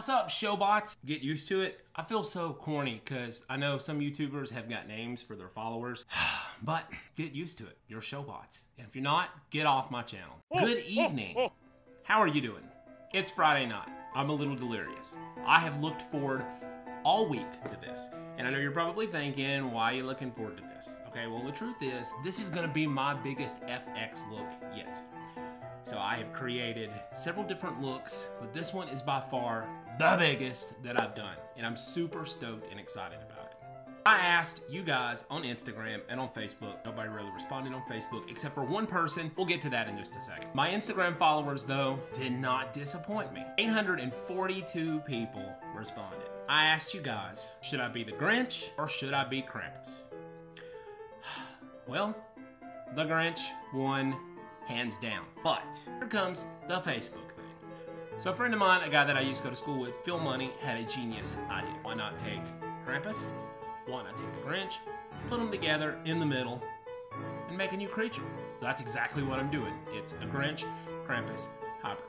What's up, showbots? Get used to it. I feel so corny because I know some YouTubers have got names for their followers, but get used to it. You're showbots. And if you're not, get off my channel. Good evening. How are you doing? It's Friday night. I'm a little delirious. I have looked forward all week to this. And I know you're probably thinking, why are you looking forward to this? Okay, well, the truth is, this is gonna be my biggest FX look yet. So I have created several different looks, but this one is by far the biggest that I've done. And I'm super stoked and excited about it. I asked you guys on Instagram and on Facebook. Nobody really responded on Facebook except for one person. We'll get to that in just a second. My Instagram followers, though, did not disappoint me. 842 people responded. I asked you guys, should I be the Grinch or should I be Krampus? Well, the Grinch won hands down. But here comes the Facebook thing. So a friend of mine, a guy that I used to go to school with, Phil Money, had a genius idea. Why not take Krampus? Why not take the Grinch? Put them together in the middle and make a new creature. So that's exactly what I'm doing. It's a Grinch, Krampus, hybrid.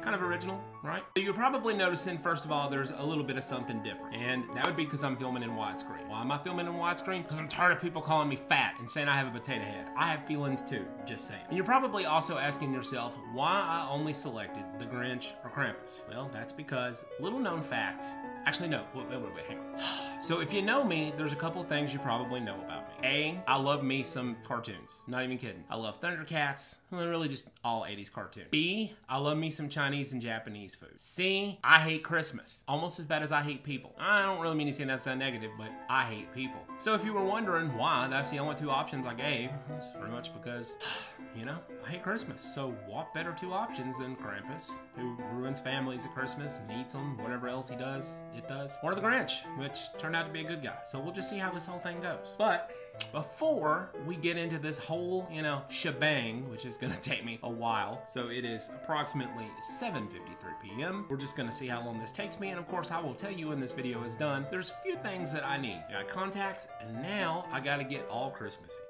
Kind of original, right? So you're probably noticing, first of all, there's a little bit of something different. And that would be because I'm filming in widescreen. Why am I filming in widescreen? Because I'm tired of people calling me fat and saying I have a potato head. I have feelings too, just saying. And you're probably also asking yourself why I only selected the Grinch or Krampus. Well, that's because, little known fact, actually no, wait, hang on. So if you know me, there's a couple things you probably know about me. A, I love me some cartoons. Not even kidding. I love Thundercats, really just all 80s cartoons. B, I love me some Chinese and Japanese food. C, I hate Christmas, almost as bad as I hate people. I don't really mean to say that sound negative, but I hate people. So if you were wondering why that's the only two options I gave, it's pretty much because, you know, I hate Christmas. So what better two options than Krampus, who ruins families at Christmas, needs them, whatever else he does, it does. Or the Grinch, which turned out to be a good guy. So we'll just see how this whole thing goes. But before we get into this whole, you know, shebang, which is gonna take me a while, so it is approximately 7:53 p.m. We're just gonna see how long this takes me, and of course I will tell you when this video is done. There's a few things that I need. I got contacts, and now I gotta get all Christmassy.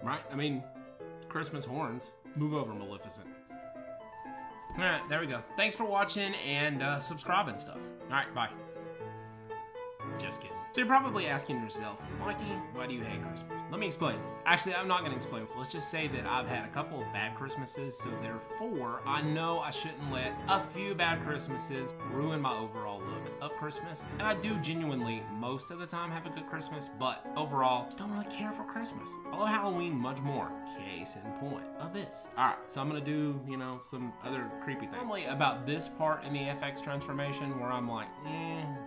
Right? I mean, Christmas horns. Move over, Maleficent. Alright, there we go. Thanks for watching and subscribe and stuff. Alright, bye. Just kidding. So you're probably asking yourself, Mikey, why do you hate Christmas? Let me explain. Actually, I'm not going to explain. So let's just say that I've had a couple of bad Christmases, so therefore I know I shouldn't let a few bad Christmases ruin my overall look of Christmas. And I do genuinely, most of the time, have a good Christmas, but overall, just don't really care for Christmas. I love Halloween much more. Case in point of this. Alright, so I'm going to do, you know, some other creepy things. Normally about this part in the FX transformation where I'm like,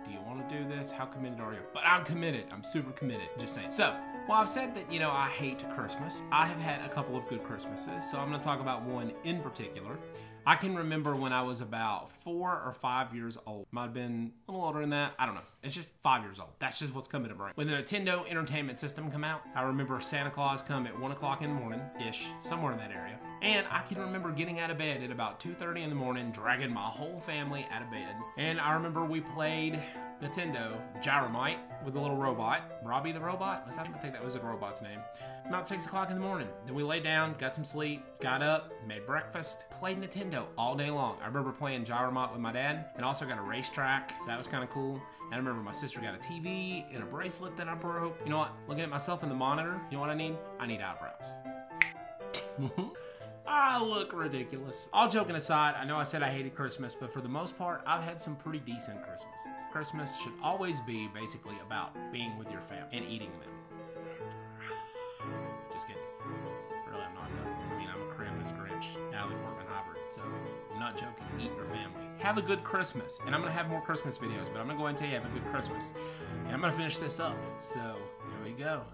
do you want to do this? How committed are you? But I'm committed. I'm super committed. Just saying. So, well, I've said that, you know, I hate Christmas. I have had a couple of good Christmases, so I'm going to talk about one in particular. I can remember when I was about 4 or 5 years old. Might have been a little older than that. I don't know. It's just 5 years old. That's just what's coming to mind. When the Nintendo Entertainment System came out, I remember Santa Claus come at 1 o'clock in the morning-ish, somewhere in that area. And I can remember getting out of bed at about 2:30 in the morning, dragging my whole family out of bed. And I remember we played Nintendo Gyromite with a little robot. Robbie the Robot? I don't think that was a robot's name. About 6 o'clock in the morning. Then we laid down, got some sleep, got up, made breakfast, played Nintendo all day long. I remember playing Gyromite with my dad and also got a racetrack, so that was kind of cool. And I remember my sister got a TV and a bracelet that I broke. You know what? Looking at myself in the monitor, you know what I need? I need eyebrows. I look ridiculous. All joking aside, I know I said I hated Christmas, but for the most part, I've had some pretty decent Christmases. Christmas should always be basically about being with your family and eating them. Just kidding. Really, I'm not though. I mean, I'm a Krampus, Grinch, Natalie Portman hybrid, so I'm not joking. Eat your family. Have a good Christmas. And I'm going to have more Christmas videos, but I'm going to go ahead and tell you have a good Christmas. And I'm going to finish this up. So, here we go.